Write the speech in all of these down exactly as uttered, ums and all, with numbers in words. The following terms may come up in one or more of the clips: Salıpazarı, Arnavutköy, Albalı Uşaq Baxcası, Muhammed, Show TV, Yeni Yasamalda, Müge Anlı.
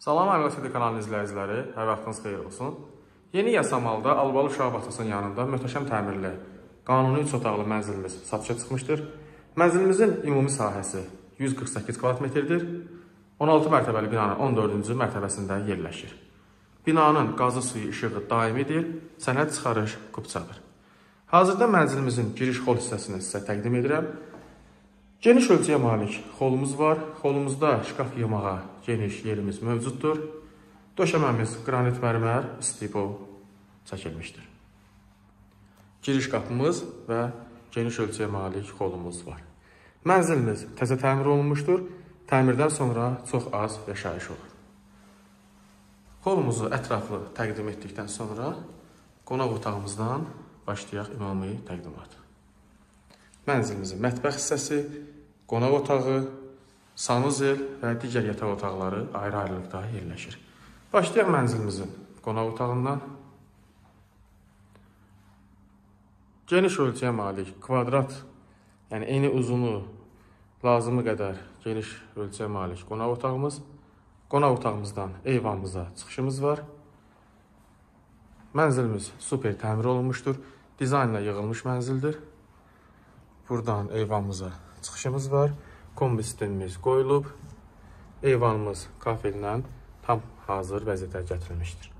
Salam Ayvaşıdı kanal izləyiciləri, hər vaxtınız xeyir olsun. Yeni Yasamalda Albalı Uşaq Bağçasının yanında möhtəşəm təmirli, qanuni üç otaqlı mənzilimiz satışa çıxmışdır. Mənzilimizin ümumi sahəsi yüz qırx səkkiz kvadrat metrdir. on altı mərtəbəli binanın on dördüncü mərtəbəsində yerləşir. Binanın qazı suyu işığı daimidir, sənəd çıxarış qubçadır. Hazırda mənzilimizin giriş xol hissəsini sizə təqdim edirəm. Geniş ölçüyə malik xolumuz var. Xolumuzda şkaf yığmağa geniş yerimiz mövcuddur. Döşəməmiz qranit mərmər istibo çəkilmişdir. Giriş qapımız və geniş ölçüyə malik xolumuz var. Mənzilimiz təzə təmir olunmuşdur. Təmirdən sonra çox az yaşayış olur. Xolumuzu ətraflı təqdim etdikdən sonra qonaq otağımızdan başlayaq ümumi təqdimatı. Mənzilimizin mətbəx hissəsi, qonaq otağı, sanuzel və digər yataq otaqları ayrı-ayrılıqda yerləşir. Başlayaq mənzilimizin qonaq otağından. Geniş ölçüyə malik kvadrat, yəni eyni uzunu lazımı qədər geniş ölçüyə malik qonaq otağımız. Qonaq otağımızdan eyvanımıza çıxışımız var. Mənzilimiz super təmir olunmuşdur. Dizaynla yığılmış mənzildir. Buradan eyvanımıza çıxışımız var. Kombi sistemimiz qoyulub. Eyvanımız kafellə tam hazır vəziyyətə gətirilmişdir.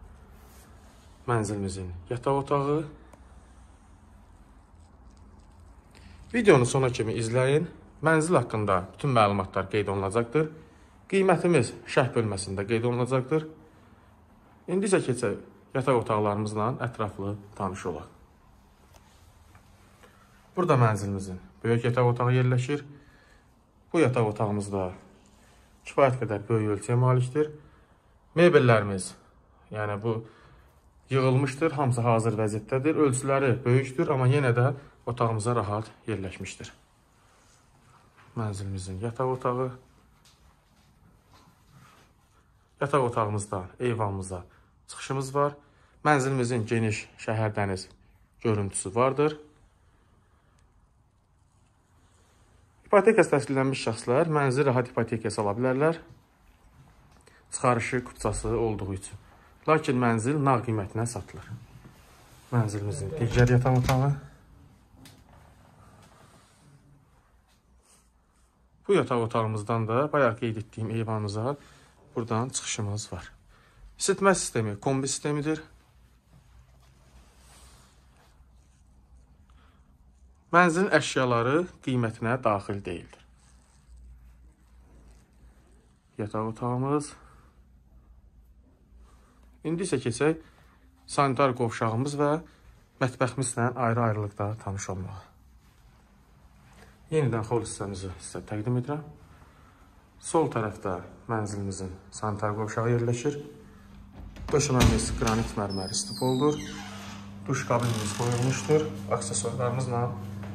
Mənzilimizin yataq otağı. Videonu sona kimi izləyin. Mənzil haqqında bütün məlumatlar qeyd olunacaqdır. Qiymətimiz şərh bölməsində qeyd olunacaqdır. İndi isə keçək yataq otaqlarımızla ətraflı tanış olaq. Burada mənzilimizin böyük yataq otağı yerləşir. Bu yataq otağımızda kifayət qədər böyük ölçüyə malikdir. Mebellərimiz, yəni bu yığılmışdır, hamısı hazır vəziyyətdədir. Ölçüləri böyükdür, amma yenə də otağımıza rahat yerləşmişdir. Mənzilimizin yataq otağı. Yataq otağımızdan eyvanımıza çıxışımız var. Mənzilimizin geniş şəhər-dəniz görüntüsü vardır. İpotekası təşkilənmiş şəxslər mənzil rahat ipotekası ala bilərlər, çıxarışı kupçası olduğu üçün. Lakin mənzil nağd qiymətinə satılır. Mənzilimizin digər yataq otağı. Bu yataq otağımızdan da bayaq qeyd etdiyim eyvanımıza buradan çıxışımız var. İsitmə sistemi kombi sistemidir. Mənzilin əşyaları qiymətinə daxil deyildir. Yataq otağımız. İndi isə keçək sanitar qovşağımız və mətbəximizlə ayrı-ayrılıqda tanış olmağa. Yenidən xol hissəmizi sizə təqdim edirəm. Sol tərəfdə mənzilimizin sanitar qovşağı yerləşir. Döşəməmiz qranit mərmər istifoldur. Duş qabinimiz qoyulmuşdur. Aksesuarlarımızla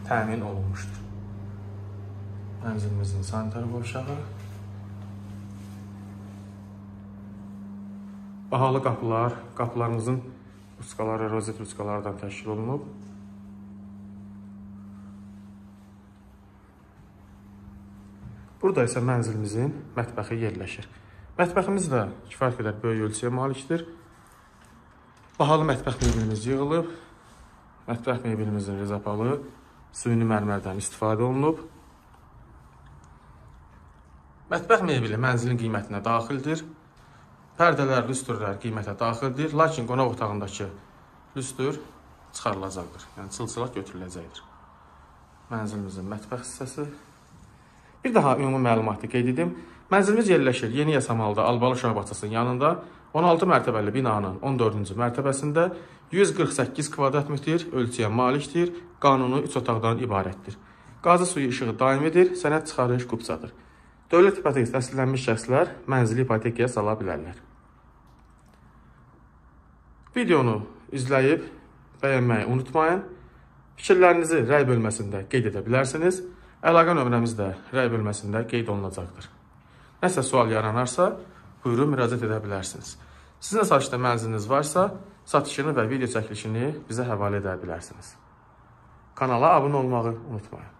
təmin olunmuşdur. Mənzilimizin sanitar qovşağı. Bahalı qapılar, qapılarımızın ruskaları, rozet ruskalardan təşkil olunub. Burada isə mənzilimizin mətbəxi yerləşir. Mətbəximiz də kifayət qədər böyük ölçüyə malikdir. Bahalı mətbəx mebelimiz yığılıb. Mətbəx mebelimizin rezapalı süni mərmərdən istifadə olunub. Mətbəx mebeli mənzilin qiymətinə daxildir. Pərdələr, lüstrlər qiymətə daxildir, lakin qonaq otağındakı lüstr çıxarılacaqdır. Yəni çılçılaq götürüləcəkdir. Mənzilimizin mətbəx hissəsi. Bir daha ümumi məlumatı qeyd edim. Mənzilimiz yerləşir Yeni Yasamalda Albalı Uşaq Bağçasının yanında on altı mərtəbəli binanın on dördüncü mərtəbəsində yüz qırx səkkiz kvadrat metr ölçüyə malikdir. Qanunu üç otaqdan ibarətdir. Qazı suyu işığı daimidir, sənəd çıxarış qubçadır. Dövlət ipotekası təsdiqlənmiş şəxslər mənzili ipotekaya sala bilərlər. Videonu izləyib bəyənməyi unutmayın. Fikirlərinizi rəy bölməsində qeyd edə bilərsiniz. Əlaqə nömrəmiz də rəy bölməsində qeyd olunacaqdır. Nəsə sual yaranarsa, buyurun müraciət edə bilərsiniz. Sizin satışda mənziliniz varsa, satışını və video çəkilişini bizə həvalə edə bilərsiniz. Kanala abunə olmağı unutmayın.